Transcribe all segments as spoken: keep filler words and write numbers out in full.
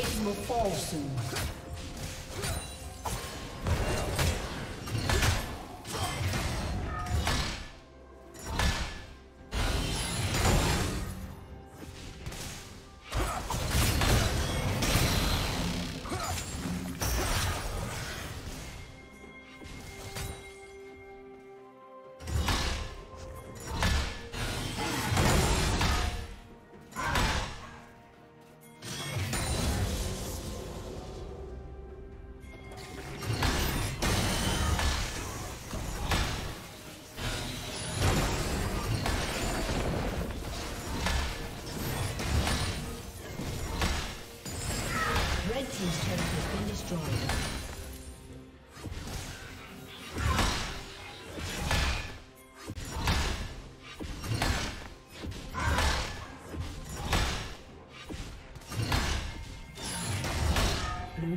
plating will fall soon. Blue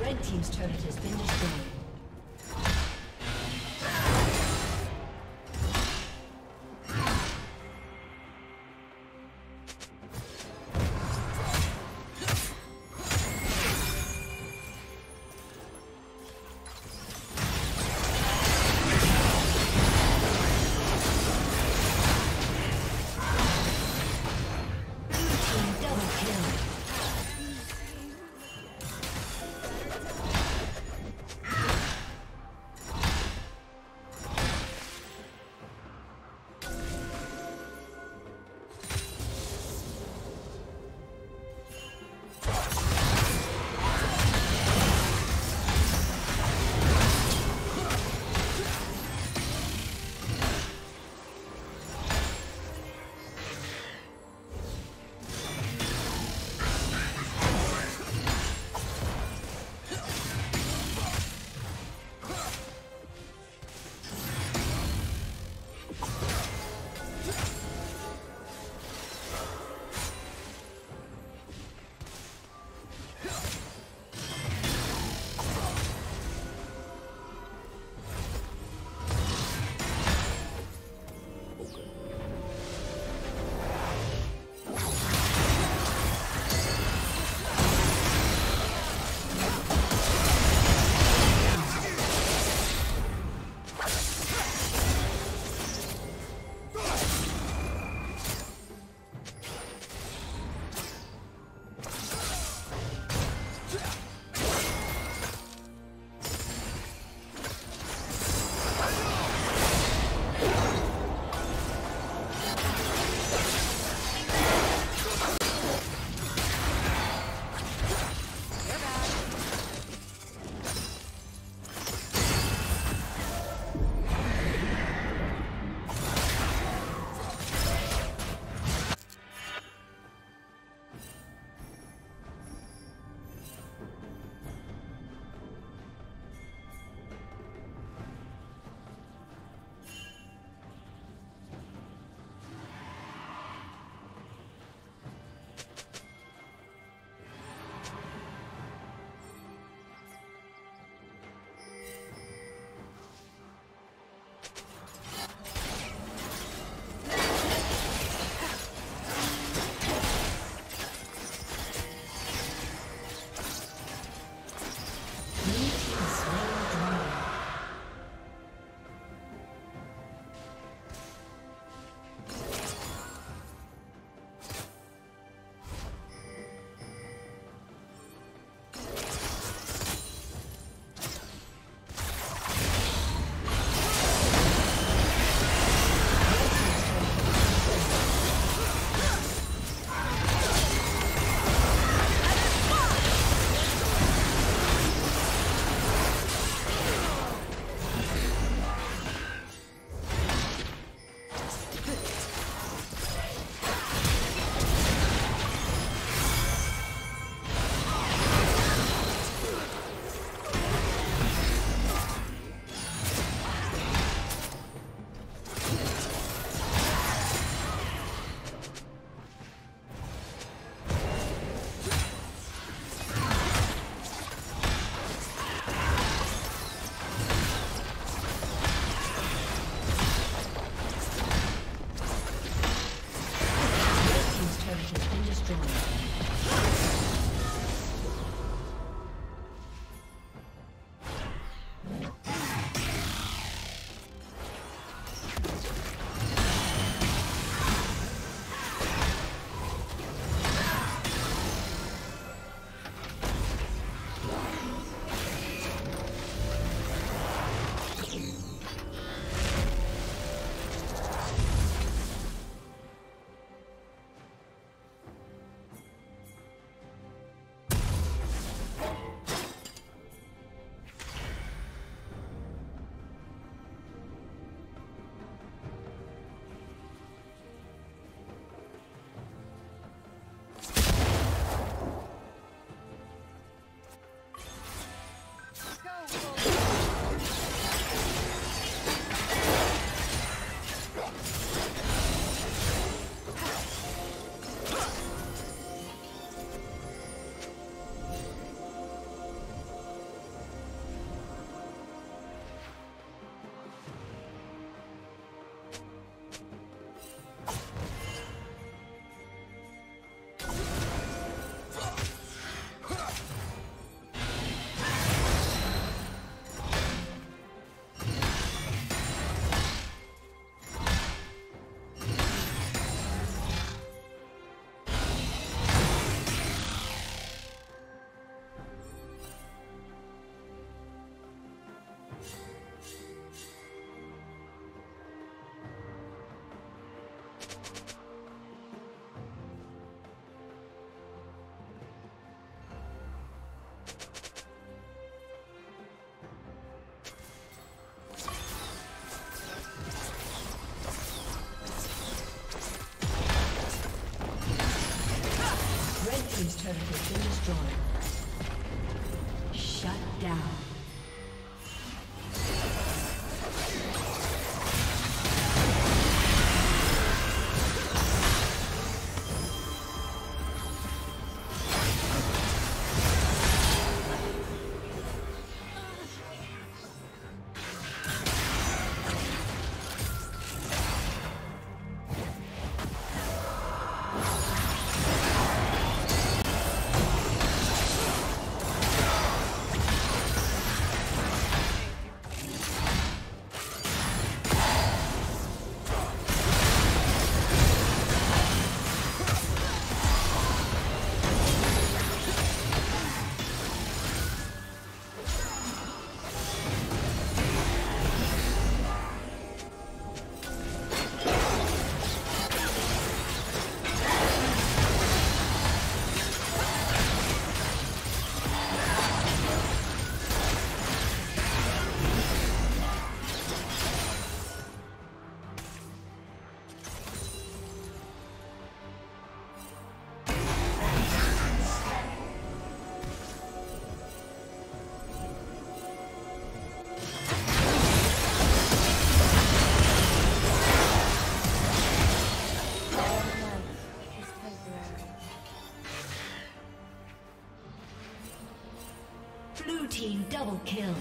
Red team's turret has been destroyed. Ah! Shut down. Double kill.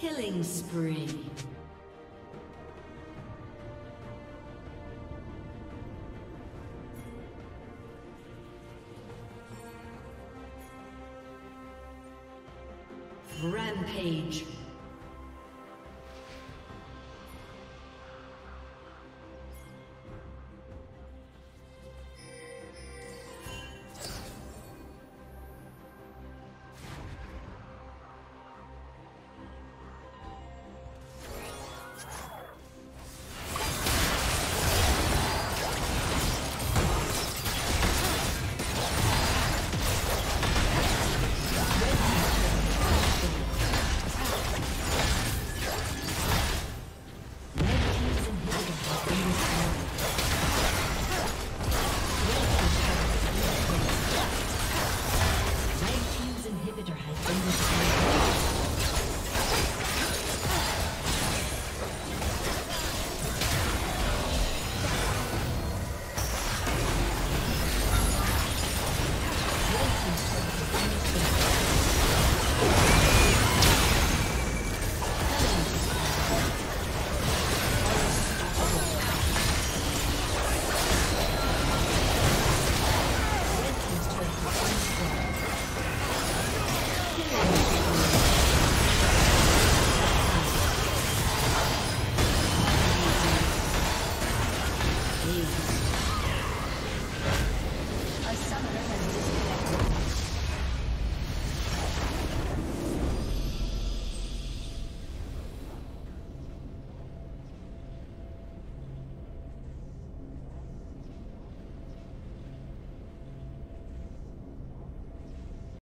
Killing spree. Rampage.